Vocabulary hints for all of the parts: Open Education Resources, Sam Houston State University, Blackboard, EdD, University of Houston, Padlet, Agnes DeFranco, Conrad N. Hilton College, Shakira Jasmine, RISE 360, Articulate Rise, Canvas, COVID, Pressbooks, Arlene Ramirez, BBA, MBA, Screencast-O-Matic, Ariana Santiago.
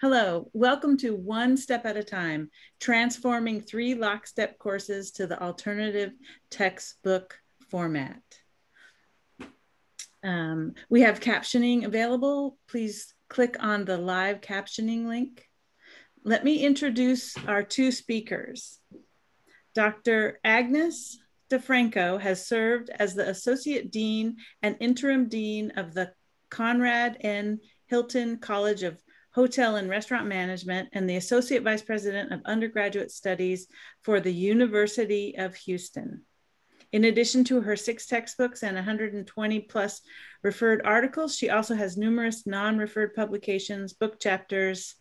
Hello, welcome to One Step at a Time, transforming three lockstep courses to the alternative textbook format. We have captioning available. Please click on the live captioning link. Let me introduce our two speakers. Dr. Agnes DeFranco has served as the Associate Dean and Interim Dean of the Conrad N. Hilton College of Hotel and Restaurant Management and the Associate Vice President of Undergraduate Studies for the University of Houston. In addition to her 6 textbooks and 120 plus referred articles, she also has numerous non-referred publications, book chapters,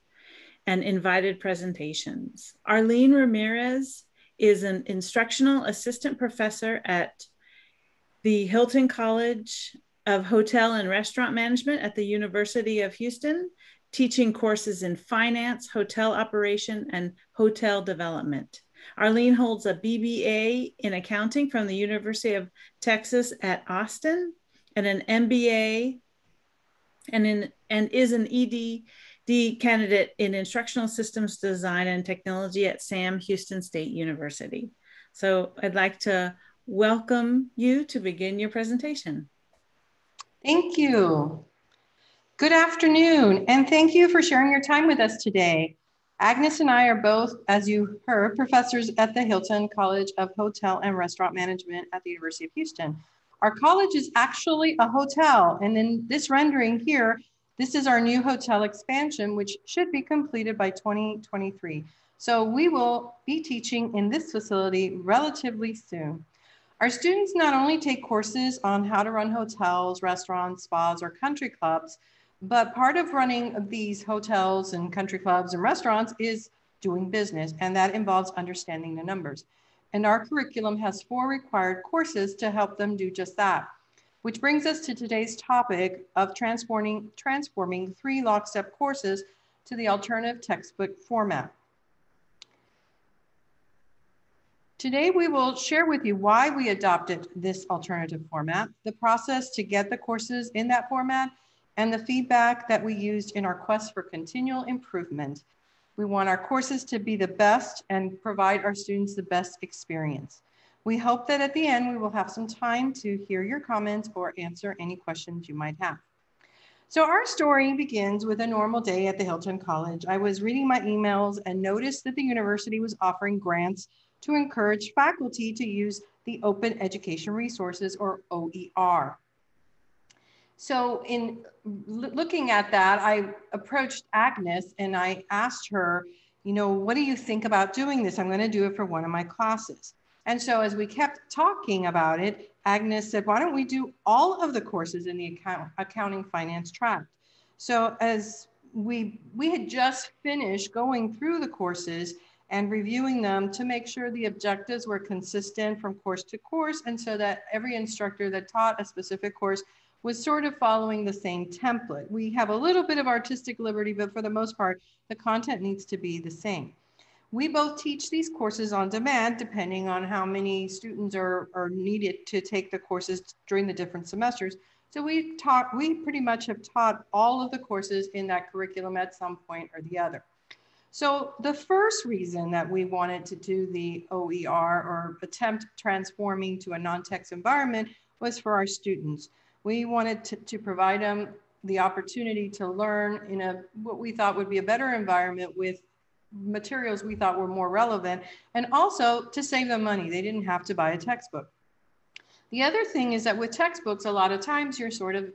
and invited presentations. Arlene Ramirez is an instructional assistant professor at the Hilton College of Hotel and Restaurant Management at the University of Houston, teaching courses in finance, hotel operation, and hotel development. Arlene holds a BBA in accounting from the University of Texas at Austin and an MBA and is an EdD candidate in instructional systems design and technology at Sam Houston State University. So I'd like to welcome you to begin your presentation. Thank you. Good afternoon, and thank you for sharing your time with us today. Agnes and I are both, as you heard, professors at the Hilton College of Hotel and Restaurant Management at the University of Houston. Our college is actually a hotel, and in this rendering here, this is our new hotel expansion, which should be completed by 2023. So we will be teaching in this facility relatively soon. Our students not only take courses on how to run hotels, restaurants, spas, or country clubs, but part of running these hotels and country clubs and restaurants is doing business, and that involves understanding the numbers. And our curriculum has 4 required courses to help them do just that, which brings us to today's topic of transforming 3 lockstep courses to the alternative textbook format. Today, we will share with you why we adopted this alternative format, the process to get the courses in that format, and the feedback that we used in our quest for continual improvement. We want our courses to be the best and provide our students the best experience. We hope that at the end, we will have some time to hear your comments or answer any questions you might have. So our story begins with a normal day at the Hilton College. I was reading my emails and noticed that the university was offering grants to encourage faculty to use the Open Education Resources, or OER. So in looking at that, I approached Agnes and I asked her, you know, what do you think about doing this? I'm going to do it for one of my classes. And so as we kept talking about it, Agnes said, why don't we do all of the courses in the accounting finance track? So as we had just finished going through the courses and reviewing them to make sure the objectives were consistent from course to course, and so that every instructor that taught a specific course was sort of following the same template. We have a little bit of artistic liberty, but for the most part, the content needs to be the same. We both teach these courses on demand, depending on how many students are needed to take the courses during the different semesters. So we pretty much have taught all of the courses in that curriculum at some point or the other. So the first reason that we wanted to do the OER, or attempt transforming to a non-text environment, was for our students. We wanted to provide them the opportunity to learn in a what we thought would be a better environment with materials we thought were more relevant, and also to save them money. They didn't have to buy a textbook. The other thing is that with textbooks, a lot of times you're sort of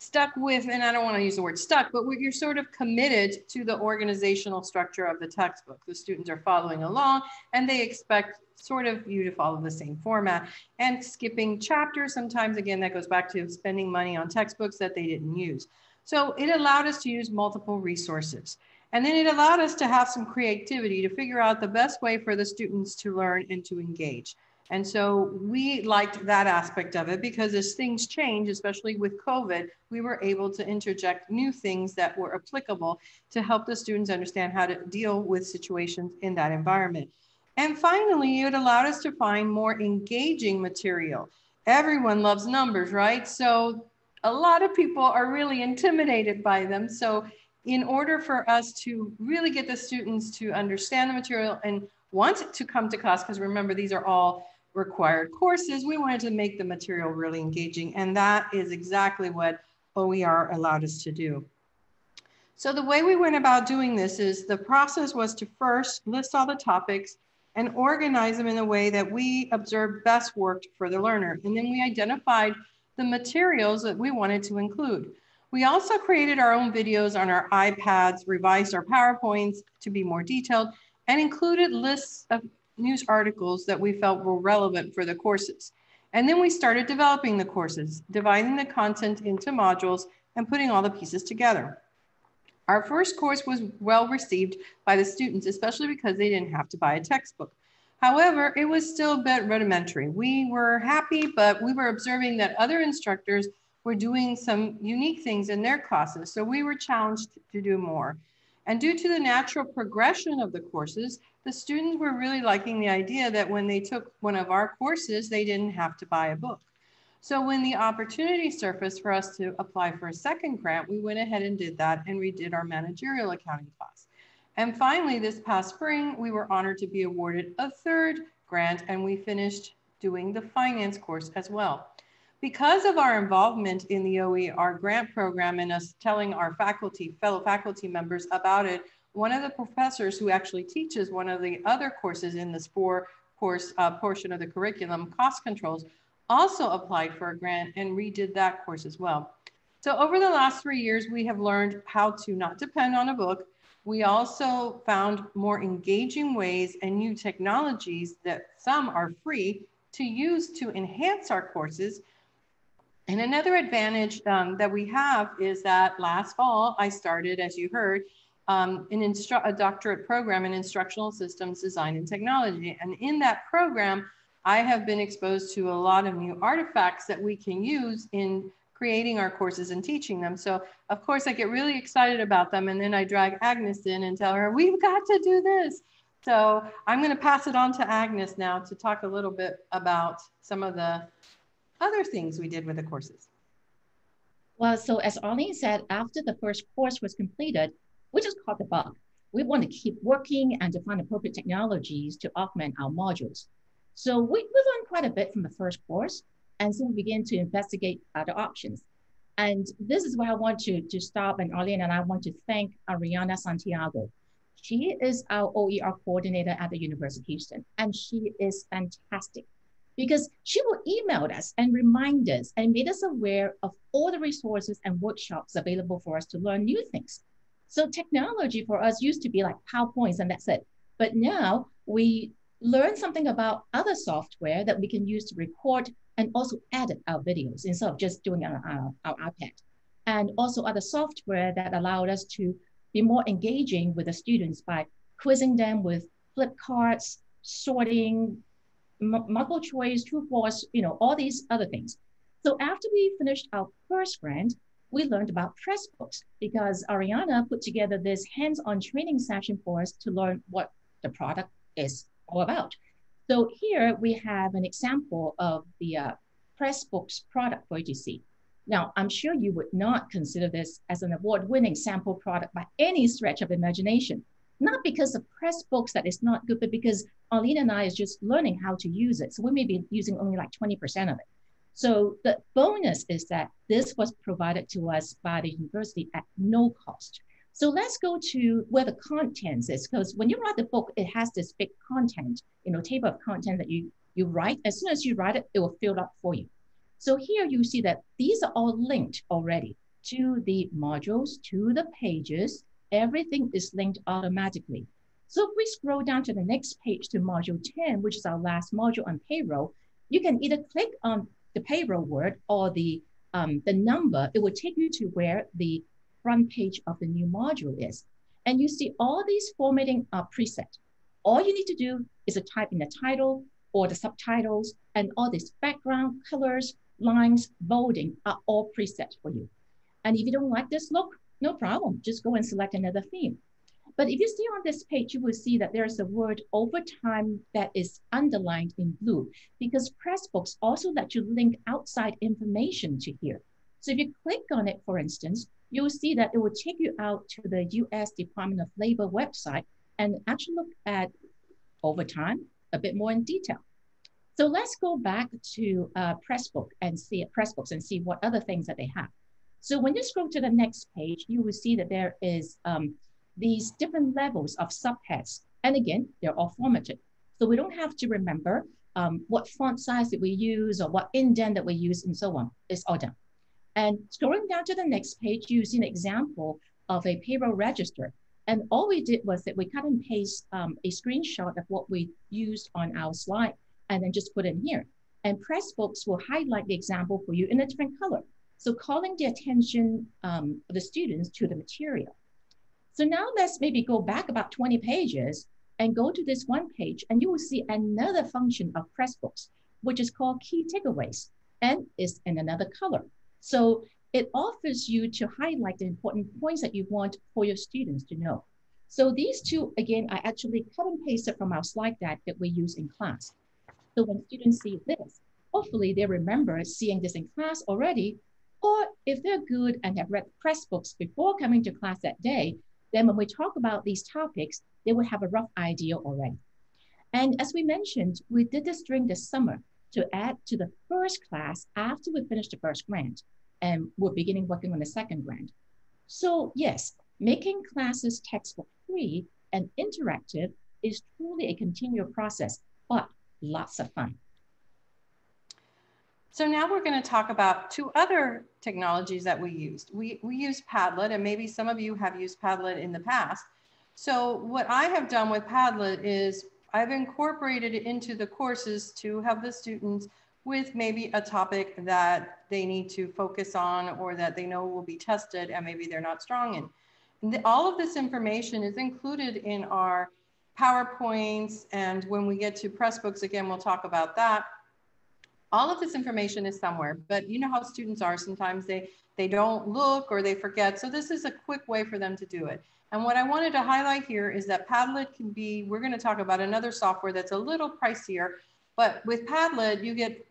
stuck with, and I don't want to use the word stuck, but you're sort of committed to the organizational structure of the textbook. The students are following along and they expect sort of you to follow the same format, and skipping chapters. Sometimes again, that goes back to spending money on textbooks that they didn't use. So it allowed us to use multiple resources. And then it allowed us to have some creativity to figure out the best way for the students to learn and to engage. And so we liked that aspect of it, because as things change, especially with COVID, we were able to interject new things that were applicable to help the students understand how to deal with situations in that environment. And finally, it allowed us to find more engaging material. Everyone loves numbers, right? So a lot of people are really intimidated by them. So in order for us to really get the students to understand the material and want to come to class, because remember, these are all required courses, we wanted to make the material really engaging. And that is exactly what OER allowed us to do. So the way we went about doing this is the process was to first list all the topics and organize them in a way that we observed best worked for the learner. And then we identified the materials that we wanted to include. We also created our own videos on our iPads, revised our PowerPoints to be more detailed, and included lists of news articles that we felt were relevant for the courses. And then we started developing the courses, dividing the content into modules and putting all the pieces together. Our first course was well received by the students, especially because they didn't have to buy a textbook. However, it was still a bit rudimentary. We were happy, but we were observing that other instructors were doing some unique things in their classes. So we were challenged to do more. And due to the natural progression of the courses, the students were really liking the idea that when they took one of our courses, they didn't have to buy a book. So when the opportunity surfaced for us to apply for a second grant, we went ahead and did that, and we did our managerial accounting class. And finally, this past spring, we were honored to be awarded a third grant, and we finished doing the finance course as well. Because of our involvement in the OER grant program and us telling our faculty, fellow faculty members about it, one of the professors who actually teaches one of the other courses in this four-course portion of the curriculum, cost controls, also applied for a grant and redid that course as well. So over the last 3 years, we have learned how to not depend on a book. We also found more engaging ways and new technologies that some are free to use to enhance our courses. And another advantage that we have is that last fall, I started, as you heard, a doctorate program in instructional systems design and technology. And in that program, I have been exposed to a lot of new artifacts that we can use in creating our courses and teaching them. So of course I get really excited about them, and then I drag Agnes in and tell her, we've got to do this. So I'm going to pass it on to Agnes now to talk a little bit about some of the other things we did with the courses. Well, so as Arlene said, after the first course was completed, we just caught the bug. We want to keep working and define appropriate technologies to augment our modules. So we learned quite a bit from the first course, and so we begin to investigate other options. And this is where I want to stop, and Arlene and I want to thank Ariana Santiago. She is our OER coordinator at the University of Houston, and she is fantastic because she will email us and remind us and made us aware of all the resources and workshops available for us to learn new things. So technology for us used to be like PowerPoints and that's it. But now we learn something about other software that we can use to record and also edit our videos instead of just doing it on our iPad. And also other software that allowed us to be more engaging with the students by quizzing them with flip cards, sorting, multiple choice, true, false, you know, all these other things. So after we finished our first grant, we learned about Pressbooks because Ariana put together this hands-on training session for us to learn what the product is all about. So here we have an example of the Pressbooks product for you to see. Now, I'm sure you would not consider this as an award-winning sample product by any stretch of imagination, not because of Pressbooks that is not good, but because Arlene and I is just learning how to use it. So we may be using only like 20% of it. So the bonus is that this was provided to us by the university at no cost. So let's go to where the content is, because when you write the book, it has this big content, you know, table of content that you write. As soon as you write it, it will fill up for you. So here you see that these are all linked already to the modules, to the pages. Everything is linked automatically. So if we scroll down to the next page to module 10, which is our last module on payroll, you can either click on the payroll word or the number, it will take you to where the front page of the new module is. And you see all these formatting are preset. All you need to do is type in the title or the subtitles, and all these background colors, lines, bolding are all preset for you. And if you don't like this look, no problem, just go and select another theme. But if you stay on this page, you will see that there's the word overtime that is underlined in blue because Pressbooks also let you link outside information to here. So if you click on it, for instance, you'll see that it will take you out to the US Department of Labor website and actually look at, over time, a bit more in detail. So let's go back to Pressbooks and see what other things that they have. So when you scroll to the next page, you will see that there is these different levels of subheads. And again, they're all formatted. So we don't have to remember what font size that we use or what indent that we use and so on. It's all done. And scrolling down to the next page, you see an example of a payroll register. And all we did was that we cut and paste a screenshot of what we used on our slide and then just put in here. And Pressbooks will highlight the example for you in a different color. So calling the attention of the students to the material. So now let's maybe go back about 20 pages and go to this one page, and you will see another function of Pressbooks, which is called Key Takeaways, and is in another color. So it offers you to highlight the important points that you want for your students to know. So these two, again, are actually cut and pasted from our slide deck that we use in class. So when students see this, hopefully they remember seeing this in class already, or if they're good and have read Pressbooks before coming to class that day, then when we talk about these topics, they will have a rough idea already. And as we mentioned, we did this during the summer to add to the first class after we finished the first grant, and we're beginning working on the second grant. So yes, making classes textbook free and interactive is truly a continual process, but lots of fun. So now we're going to talk about two other technologies that we used. We use Padlet, and maybe some of you have used Padlet in the past. So what I have done with Padlet is I've incorporated it into the courses to help the students with maybe a topic that they need to focus on or that they know will be tested and maybe they're not strong in. And all of this information is included in our PowerPoints, and when we get to Pressbooks, again, we'll talk about that. All of this information is somewhere, but you know how students are. Sometimes they don't look or they forget. So this is a quick way for them to do it. And what I wanted to highlight here is that Padlet can be, we're going to talk about another software that's a little pricier, but with Padlet, you get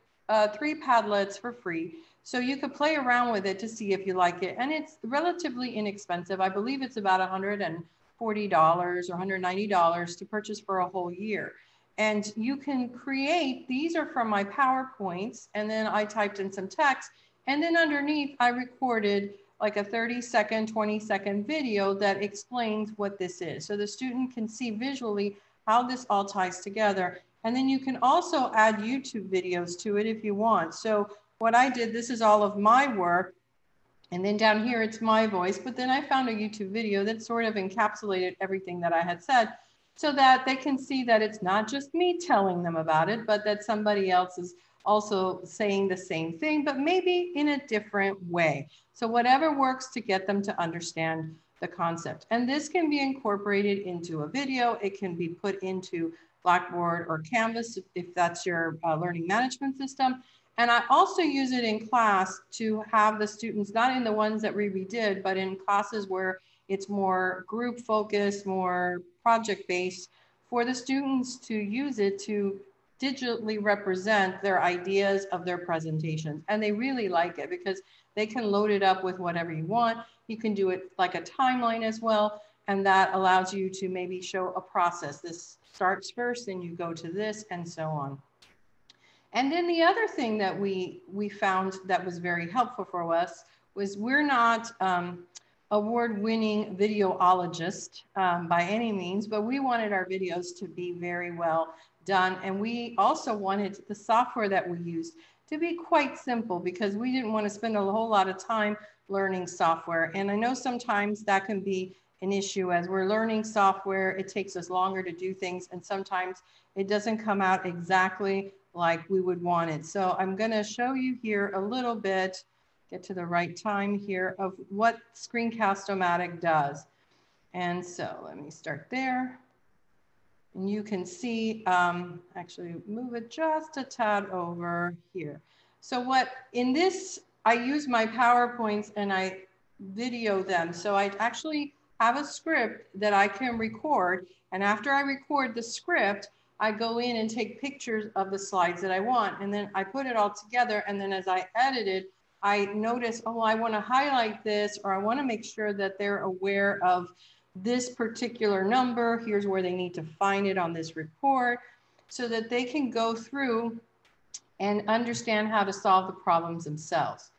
3 Padlets for free. So you could play around with it to see if you like it. And it's relatively inexpensive. I believe it's about $140 or $190 to purchase for a whole year. And you can create, these are from my PowerPoints, and then I typed in some text, and then underneath I recorded like a 30-second, 20-second video that explains what this is. So the student can see visually how this all ties together. And then you can also add YouTube videos to it if you want. So what I did, this is all of my work, and then down here it's my voice, but then I found a YouTube video that sort of encapsulated everything that I had said, so that they can see that it's not just me telling them about it, but that somebody else is also saying the same thing, but maybe in a different way. So whatever works to get them to understand the concept. And this can be incorporated into a video. It can be put into Blackboard or Canvas if that's your learning management system. And I also use it in class to have the students, not in the ones that we did, but in classes where it's more group focused, more project-based, for the students to use it to digitally represent their ideas of their presentations. And they really like it because they can load it up with whatever you want. You can do it like a timeline as well. And that allows you to maybe show a process. This starts first, then you go to this, and so on. And then the other thing that we found that was very helpful for us was we're not, award-winning videologist by any means, but we wanted our videos to be very well done. And we also wanted the software that we used to be quite simple because we didn't want to spend a whole lot of time learning software. And I know sometimes that can be an issue as we're learning software, it takes us longer to do things. And sometimes it doesn't come out exactly like we would want it. So I'm gonna show you here a little bit, get to the right time here, of what Screencast-O-Matic does. And so let me start there. And you can see, actually move it just a tad over here. So what, in this, I use my PowerPoints and I video them. So I actually have a script that I can record. And after I record the script, I go in and take pictures of the slides that I want. And then I put it all together. And then as I edit it, I notice, oh, I want to highlight this, or I want to make sure that they're aware of this particular number. Here's where they need to find it on this report, so that they can go through and understand how to solve the problems themselves.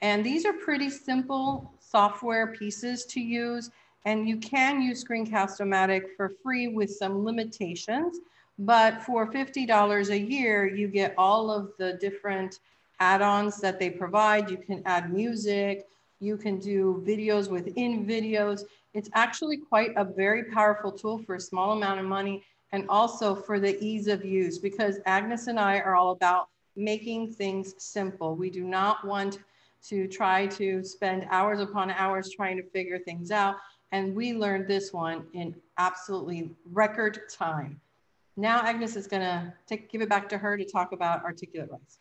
And these are pretty simple software pieces to use. And you can use Screencast-O-Matic for free with some limitations, but for $50 a year, you get all of the different add-ons that they provide. You can add music, you can do videos within videos. It's actually quite a very powerful tool for a small amount of money, and also for the ease of use, because Agnes and I are all about making things simple. We do not want to try to spend hours upon hours trying to figure things out. And we learned this one in absolutely record time. Now Agnes is gonna give it back to her to talk about Articulate Rise.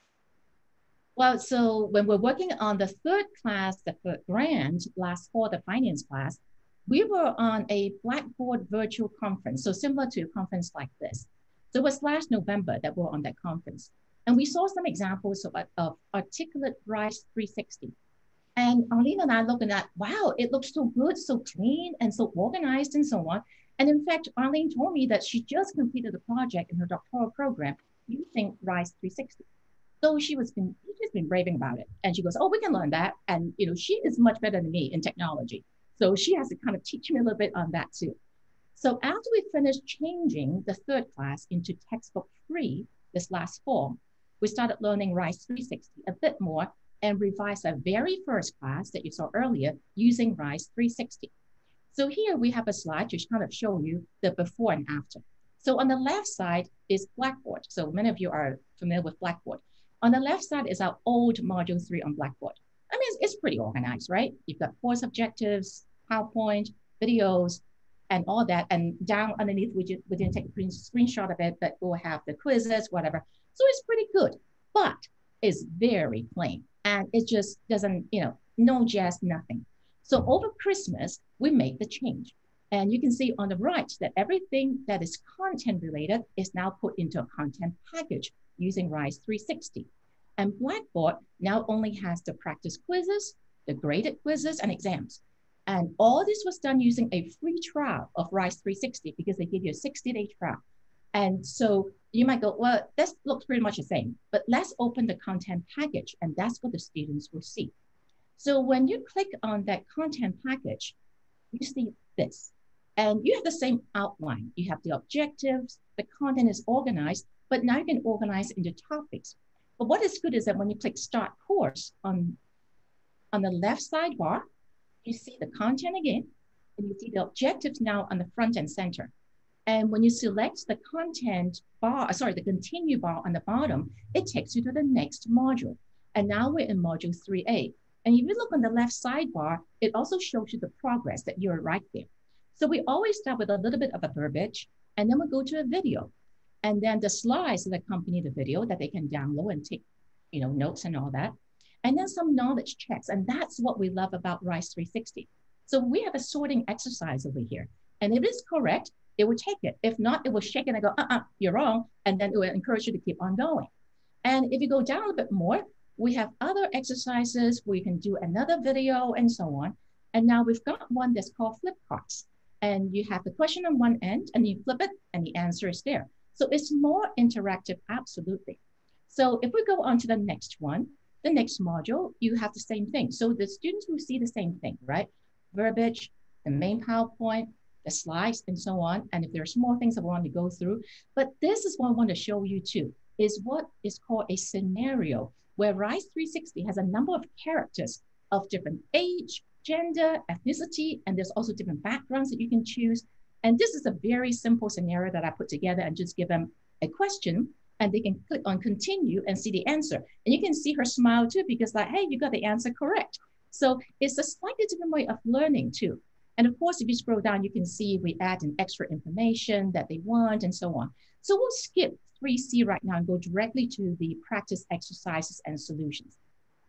Well, so when we're working on the third class, the third branch, last fall, the finance class, we were on a Blackboard virtual conference, so similar to a conference like this. So it was last November that we were on that conference. And we saw some examples of Articulate Rise 360. And Arlene and I looked at, wow, it looks so good, so clean, and so organized, and so on. And in fact, Arlene told me that she just completed a project in her doctoral program using RISE 360. So she's been raving about it. And she goes, oh, we can learn that. And you know, she is much better than me in technology. So she has to kind of teach me a little bit on that too. So after we finished changing the third class into textbook free this last fall, we started learning RISE 360 a bit more, and revised our very first class that you saw earlier using RISE 360. So here we have a slide to kind of show you the before and after. So on the left side is Blackboard. So many of you are familiar with Blackboard. On the left side is our old module 3 on Blackboard. I mean, it's pretty organized, right? You've got course objectives, PowerPoint, videos, and all that. And down underneath, we didn't take a screenshot of it, but we'll have the quizzes, whatever. So it's pretty good, but it's very plain. And it just doesn't, you know, no jazz, nothing. So over Christmas, we made the change. And you can see on the right that everything that is content related is now put into a content package using RISE 360. And Blackboard now only has the practice quizzes, the graded quizzes, and exams. And all this was done using a free trial of RISE 360 because they give you a 60-day trial. And so you might go, well, this looks pretty much the same, but let's open the content package, and that's what the students will see. So when you click on that content package, you see this, and you have the same outline. You have the objectives, the content is organized, but now you can organize into topics. But what is good is that when you click Start Course on the left sidebar, you see the content again, and you see the objectives now on the front and center. And when you select the content bar, sorry, the continue bar on the bottom, it takes you to the next module. And now we're in module 3A. And if you look on the left sidebar, it also shows you the progress that you're right there. So we always start with a little bit of a verbiage, and then we go to a video. And then the slides that accompany the video that they can download and take, you know, notes and all that. And then some knowledge checks. And that's what we love about RISE 360. So we have a sorting exercise over here. And if it's correct, it will take it. If not, it will shake it and go, you're wrong. And then it will encourage you to keep on going. And if you go down a bit more, we have other exercises where you can do another video and so on. And now we've got one that's called flip cards. And you have the question on one end, and you flip it, and the answer is there. So it's more interactive, absolutely. So if we go on to the next one, the next module, you have the same thing. So the students will see the same thing, right? Verbiage, the main PowerPoint, the slides and so on. And if there are small things that we want to go through, but this is what I want to show you too, is what is called a scenario, where RISE 360 has a number of characters of different age, gender, ethnicity, and there's also different backgrounds that you can choose. And this is a very simple scenario that I put together and just give them a question, and they can click on continue and see the answer. And you can see her smile too, because like, hey, you got the answer correct. So it's a slightly different way of learning too. And of course, if you scroll down, you can see we add in extra information that they want and so on. So we'll skip 3C right now and go directly to the practice exercises and solutions.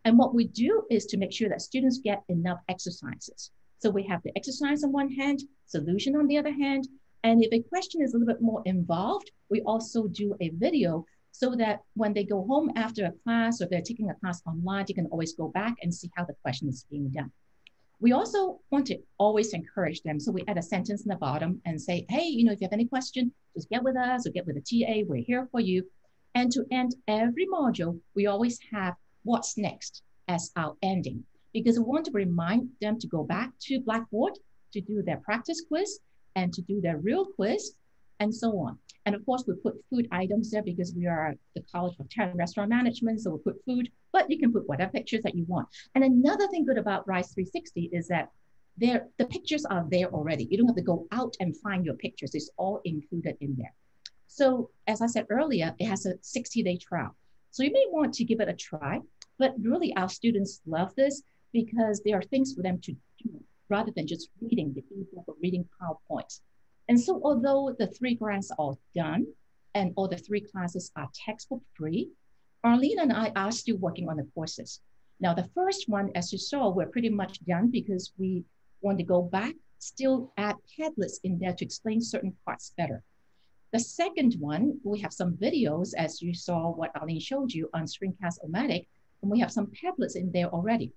And what we do is to make sure that students get enough exercises. So we have the exercise on one hand, solution on the other hand. And if a question is a little bit more involved, we also do a video so that when they go home after a class, or if they're taking a class online, you can always go back and see how the question is being done. We also want to always encourage them. So we add a sentence in the bottom and say, hey, you know, if you have any question, just get with us or get with the TA, we're here for you. And to end every module, we always have what's next as our ending, because we want to remind them to go back to Blackboard to do their practice quiz and to do their real quiz and so on. And of course, we put food items there because we are the College of Hotel and Restaurant Management, so we put food, but you can put whatever pictures that you want. And another thing good about RISE 360 is that the pictures are there already. You don't have to go out and find your pictures. It's all included in there. So as I said earlier, it has a 60-day trial. So you may want to give it a try, but really our students love this because there are things for them to do rather than just reading the ebook or reading PowerPoints. And so although the 3 grants are done and all the 3 classes are textbook free, Arlene and I are still working on the courses. Now the first one, as you saw, we're pretty much done because we want to go back, still add Padlets in there to explain certain parts better. The second one, we have some videos, as you saw what Arlene showed you on Screencast-O-Matic, and we have some Padlets in there already.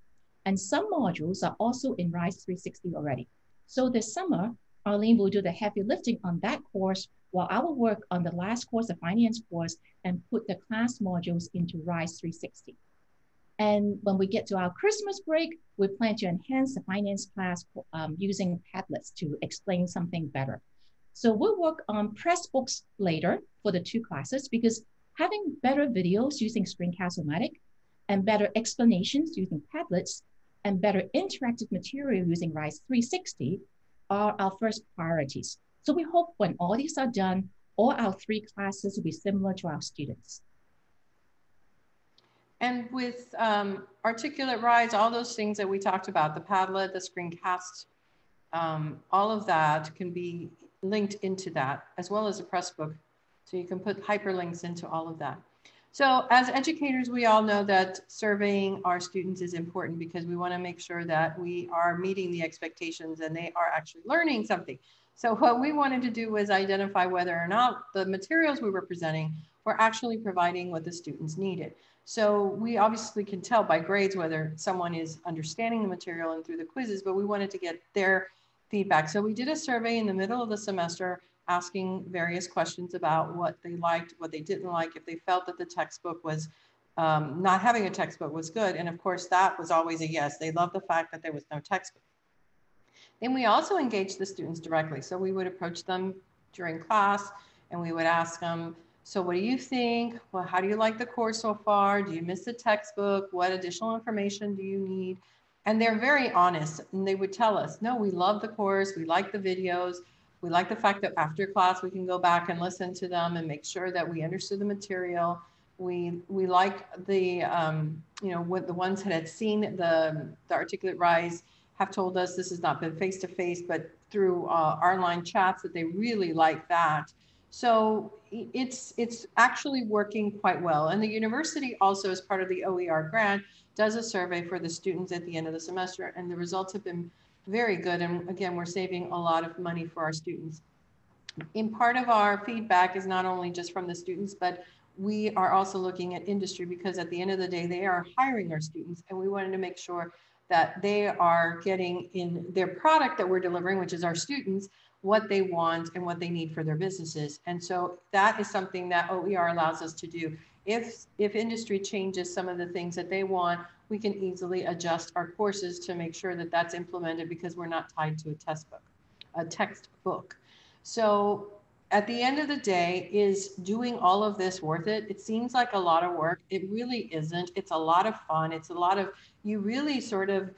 And some modules are also in RISE 360 already. So this summer, Arlene will do the heavy lifting on that course while I will work on the last course, the finance course, and put the class modules into RISE 360. And when we get to our Christmas break, we plan to enhance the finance class using Padlets to explain something better. So we'll work on Pressbooks later for the 2 classes, because having better videos using Screencast-O-Matic and better explanations using Padlets and better interactive material using RISE 360 are our first priorities. So we hope when all these are done, all our 3 classes will be similar to our students. And with Articulate Rise, all those things that we talked about, the Padlet, the Screencast, all of that can be linked into that, as well as a Pressbook. So you can put hyperlinks into all of that. So as educators, we all know that surveying our students is important because we want to make sure that we are meeting the expectations and they are actually learning something. So what we wanted to do was identify whether or not the materials we were presenting were actually providing what the students needed. So we obviously can tell by grades whether someone is understanding the material and through the quizzes, but we wanted to get their feedback. So we did a survey in the middle of the semester asking various questions about what they liked, what they didn't like, if they felt that the textbook was, not having a textbook was good. And of course, that was always a yes. They loved the fact that there was no textbook. Then we also engaged the students directly. So we would approach them during class and we would ask them, so what do you think? Well, how do you like the course so far? Do you miss the textbook? What additional information do you need? And they're very honest and they would tell us, no, we love the course, we like the videos, we like the fact that after class, we can go back and listen to them and make sure that we understood the material. We like the, you know, what the ones that had seen the Articulate Rise have told us. This has not been face-to-face, but through online chats, that they really like that. So it's actually working quite well. And the university also, as part of the OER grant, does a survey for the students at the end of the semester, and the results have been very good. And again, we're saving a lot of money for our students. And part of our feedback is not only just from the students, but we are also looking at industry, because at the end of the day, they are hiring our students. And we wanted to make sure that they are getting in their product that we're delivering, which is our students, what they want and what they need for their businesses. And so that is something that OER allows us to do. If industry changes some of the things that they want, we can easily adjust our courses to make sure that that's implemented, because we're not tied to a textbook. So at the end of the day, is doing all of this worth it? It seems like a lot of work. It really isn't. It's a lot of fun. It's a lot of you really sort of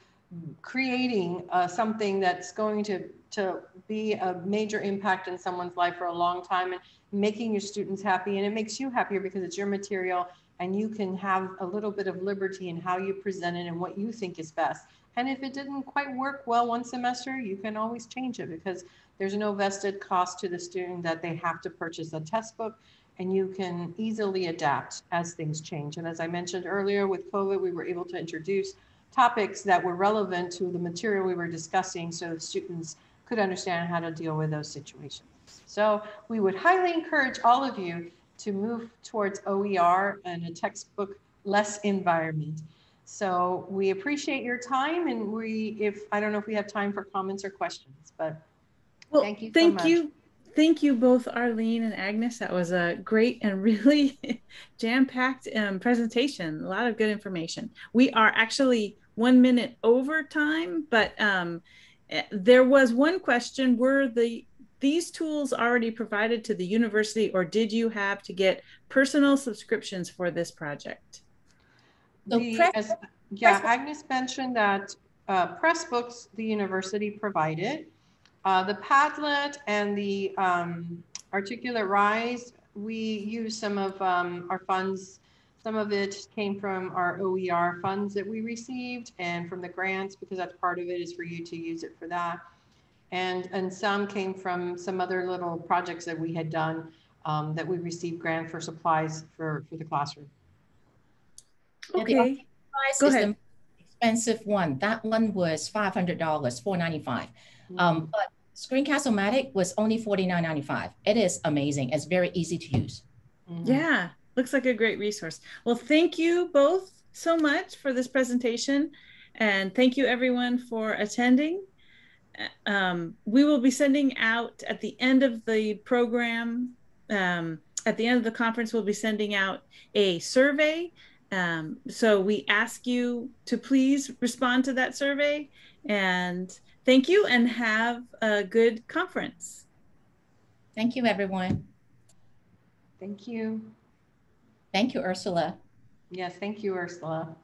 creating something that's going to be a major impact in someone's life for a long time, and making your students happy. And it makes you happier because it's your material and you can have a little bit of liberty in how you present it and what you think is best. And if it didn't quite work well one semester, you can always change it, because there's no vested cost to the student that they have to purchase a textbook, and you can easily adapt as things change. And as I mentioned earlier, with COVID, we were able to introduce topics that were relevant to the material we were discussing, so the students could understand how to deal with those situations. So we would highly encourage all of you to move towards OER and a textbook-less environment. So we appreciate your time, and I don't know if we have time for comments or questions, but well, thank you so much. Thank you both, Arlene and Agnes. That was a great and really jam-packed presentation. A lot of good information. We are actually 1 minute over time, but there was one question. Were these tools already provided to the university, or did you have to get personal subscriptions for this project? Yeah, Agnes mentioned that Pressbooks, the university provided. The Padlet and the Articulate Rise, we used some of our funds. Some of it came from our OER funds that we received and from the grants, because that's part of it is for you to use it for that. And some came from some other little projects that we had done that we received grant for supplies for the classroom. Okay, go ahead. Expensive one. That one was $500, $4.95. Mm-hmm. But Screencast-O-Matic was only $49.95. It is amazing. It's very easy to use. Mm-hmm. Yeah, looks like a great resource. Well, thank you both so much for this presentation, and thank you everyone for attending. We will be sending out at the end of the program, at the end of the conference, we'll be sending out a survey. So we ask you to please respond to that survey, and thank you and have a good conference. Thank you, everyone. Thank you. Thank you, Ursula. Yes, thank you, Ursula.